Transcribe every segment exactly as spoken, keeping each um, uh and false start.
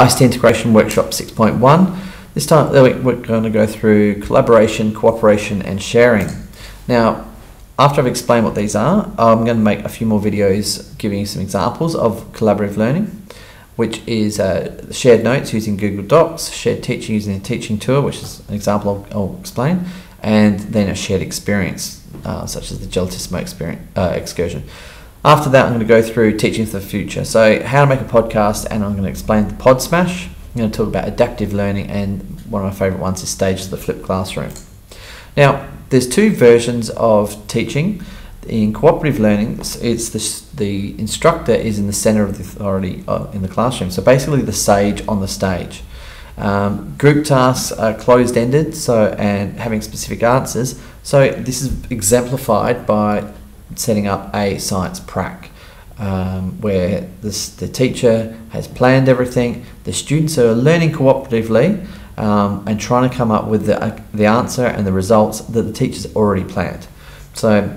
I C T Integration Workshop six point one. This time we're going to go through collaboration, cooperation and sharing. Now, after I've explained what these are, I'm going to make a few more videos giving you some examples of collaborative learning, which is uh, shared notes using Google Docs, shared teaching using a teaching tool, which is an example I'll, I'll explain, and then a shared experience, uh, such as the Gelatissimo experience, uh, excursion. After that, I'm going to go through teaching for the future. So how to make a podcast, and I'm going to explain the Pod Smash. I'm going to talk about adaptive learning, and one of my favorite ones is Stages of the Flipped Classroom. Now, there's two versions of teaching. In cooperative learning, it's the, the instructor is in the center of the authority in the classroom. So basically the sage on the stage. Um, group tasks are closed-ended so and having specific answers. So this is exemplified by setting up a science prac um, where this, the teacher has planned everything, the students are learning cooperatively um, and trying to come up with the, uh, the answer and the results that the teacher's already planned. So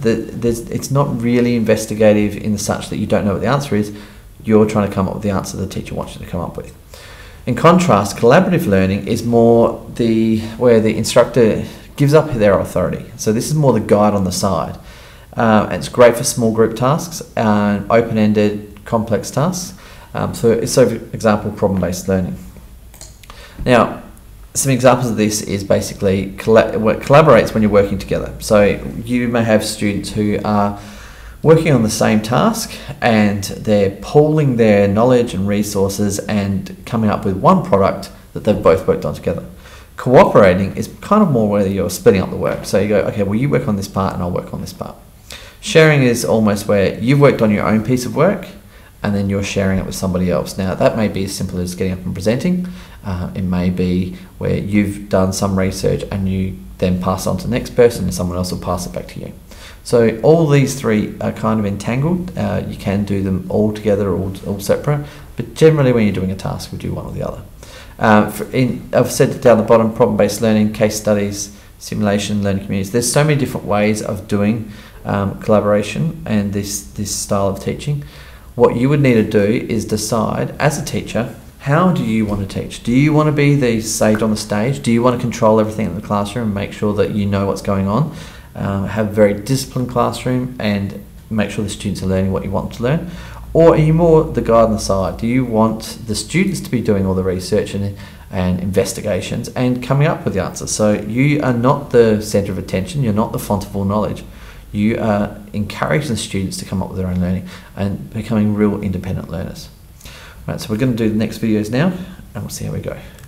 the, there's, it's not really investigative in the such that you don't know what the answer is, you're trying to come up with the answer the teacher wants you to come up with. In contrast, collaborative learning is more the where the instructor gives up their authority. So this is more the guide on the side. Uh, it's great for small group tasks and open-ended complex tasks. Um, so, so for example, problem-based learning. Now, some examples of this is basically colla collaborates when you're working together. So you may have students who are working on the same task and they're pooling their knowledge and resources and coming up with one product that they've both worked on together. Cooperating is kind of more where you're splitting up the work. So you go, okay, well, you work on this part and I'll work on this part. Sharing is almost where you've worked on your own piece of work and then you're sharing it with somebody else. Now, that may be as simple as getting up and presenting. Uh, it may be where you've done some research and you then pass it on to the next person and someone else will pass it back to you. So all these three are kind of entangled. Uh, you can do them all together or all, all separate, but generally when you're doing a task, we do one or the other. Uh, for in, I've said down the bottom, problem-based learning, case studies, simulation, learning communities. There's so many different ways of doing Um, collaboration and this this style of teaching. What you would need to do is decide as a teacher, how do you want to teach? Do you want to be the sage on the stage? Do you want to control everything in the classroom and make sure that you know what's going on? Um, have a very disciplined classroom and make sure the students are learning what you want them to learn? Or are you more the guide on the side? Do you want the students to be doing all the research and and investigations and coming up with the answers? So you are not the center of attention, you're not the font of all knowledge. You are encouraging the students to come up with their own learning and becoming real independent learners. Right, so we're going to do the next videos now and we'll see how we go.